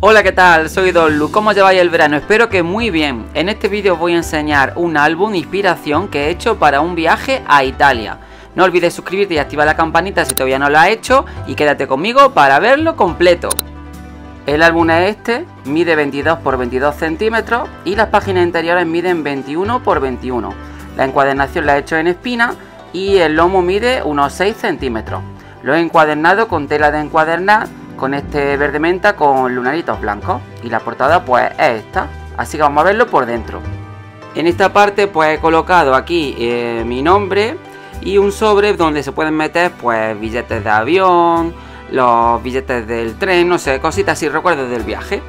Hola, ¿qué tal? Soy Donlu. ¿Cómo lleváis el verano? Espero que muy bien. En este vídeo os voy a enseñar un álbum inspiración que he hecho para un viaje a Italia. No olvides suscribirte y activar la campanita si todavía no lo has hecho y quédate conmigo para verlo completo. El álbum es este, mide 22 x 22 centímetros y las páginas interiores miden 21 x 21. La encuadernación la he hecho en espina y el lomo mide unos 6 centímetros. Lo he encuadernado con tela de encuadernar, con este verde menta con lunaritos blancos, y la portada pues es esta, así que vamos a verlo por dentro. En esta parte pues he colocado aquí mi nombre y un sobre donde se pueden meter pues billetes de avión, los billetes del tren, no sé, cositas y recuerdos del viaje.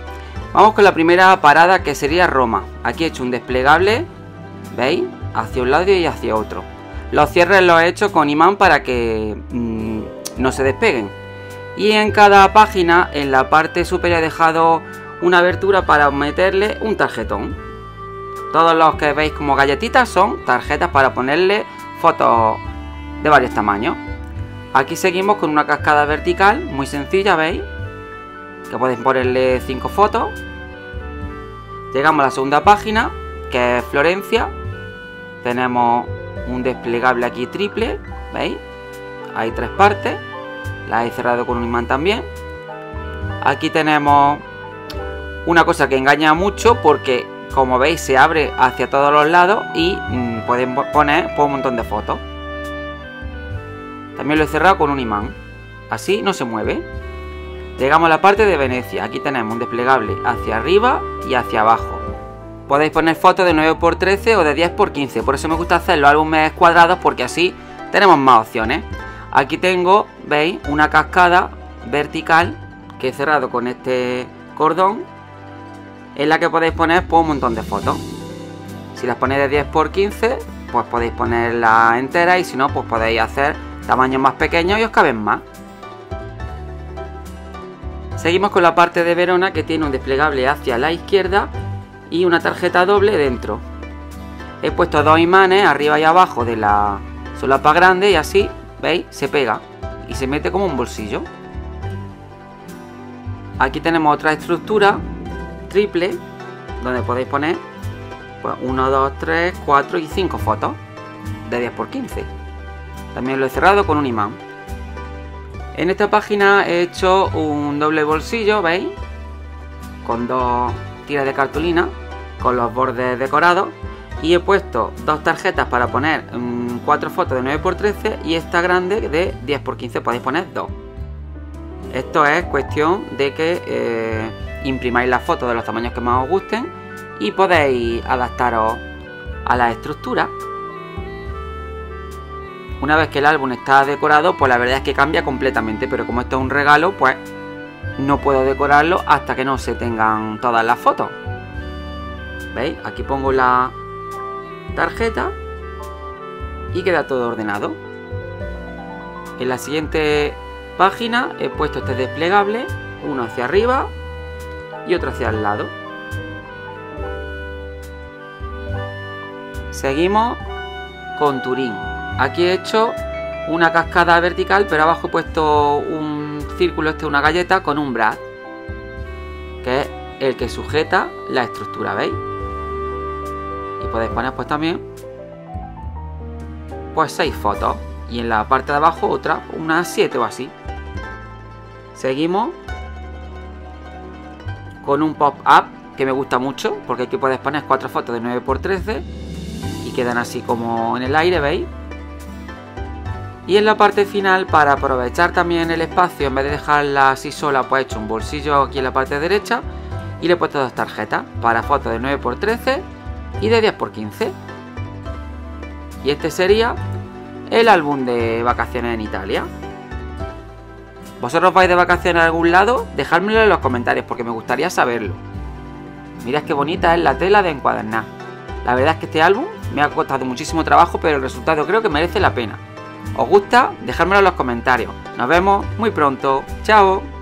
Vamos con la primera parada, que sería Roma. Aquí he hecho un desplegable, ¿veis? Hacia un lado y hacia otro. Los cierres los he hecho con imán para que no se despeguen. Y en cada página, en la parte superior, he dejado una abertura para meterle un tarjetón. Todos los que veis como galletitas son tarjetas para ponerle fotos de varios tamaños. Aquí seguimos con una cascada vertical, muy sencilla, ¿veis? Que podéis ponerle 5 fotos. Llegamos a la segunda página, que es Florencia. Tenemos un desplegable aquí triple, ¿veis? Hay 3 partes. La he cerrado con un imán también. Aquí tenemos una cosa que engaña mucho porque, como veis, se abre hacia todos los lados y pueden poner un montón de fotos. También lo he cerrado con un imán. Así no se mueve. Llegamos a la parte de Venecia. Aquí tenemos un desplegable hacia arriba y hacia abajo. Podéis poner fotos de 9 x 13 o de 10 x 15. Por eso me gusta hacer los álbumes cuadrados, porque así tenemos más opciones. Aquí tengo, veis, una cascada vertical que he cerrado con este cordón, en la que podéis poner un montón de fotos. Si las ponéis de 10 x 15, pues podéis ponerla entera, y si no, pues podéis hacer tamaños más pequeños y os caben más. Seguimos con la parte de Verona, que tiene un desplegable hacia la izquierda y una tarjeta doble dentro. He puesto 2 imanes arriba y abajo de la solapa grande, y así, ¿veis? Se pega y se mete como un bolsillo. Aquí tenemos otra estructura triple donde podéis poner 1, 2, 3, 4 y 5 fotos de 10 x 15. También lo he cerrado con un imán. En esta página he hecho un doble bolsillo, ¿veis? Con 2 tiras de cartulina con los bordes decorados, y he puesto 2 tarjetas para poner 4 fotos de 9 x 13, y esta grande de 10 x 15, podéis poner 2. Esto es cuestión de que imprimáis las fotos de los tamaños que más os gusten y podéis adaptaros a la estructura. Una vez que el álbum está decorado, pues la verdad es que cambia completamente, pero como esto es un regalo, pues no puedo decorarlo hasta que no se tengan todas las fotos. ¿Veis? Aquí pongo la tarjeta y queda todo ordenado. En la siguiente página he puesto este desplegable, uno hacia arriba y otro hacia el lado. Seguimos con Turín. Aquí he hecho una cascada vertical, pero abajo he puesto un círculo, una galleta con un brad, que es el que sujeta la estructura, ¿veis? Y podéis poner pues también 6 fotos, y en la parte de abajo otra, unas 7 o así. Seguimos con un pop-up que me gusta mucho, porque aquí puedes poner 4 fotos de 9 x 13 y quedan así como en el aire, ¿veis? Y en la parte final, para aprovechar también el espacio, en vez de dejarla así sola, pues he hecho un bolsillo aquí en la parte derecha y le he puesto 2 tarjetas para fotos de 9 x 13 y de 10 x 15. Y este sería el álbum de vacaciones en Italia. ¿Vosotros vais de vacaciones a algún lado? Dejádmelo en los comentarios, porque me gustaría saberlo. Mirad qué bonita es la tela de encuadernar. La verdad es que este álbum me ha costado muchísimo trabajo, pero el resultado creo que merece la pena. ¿Os gusta? Dejádmelo en los comentarios. Nos vemos muy pronto. ¡Chao!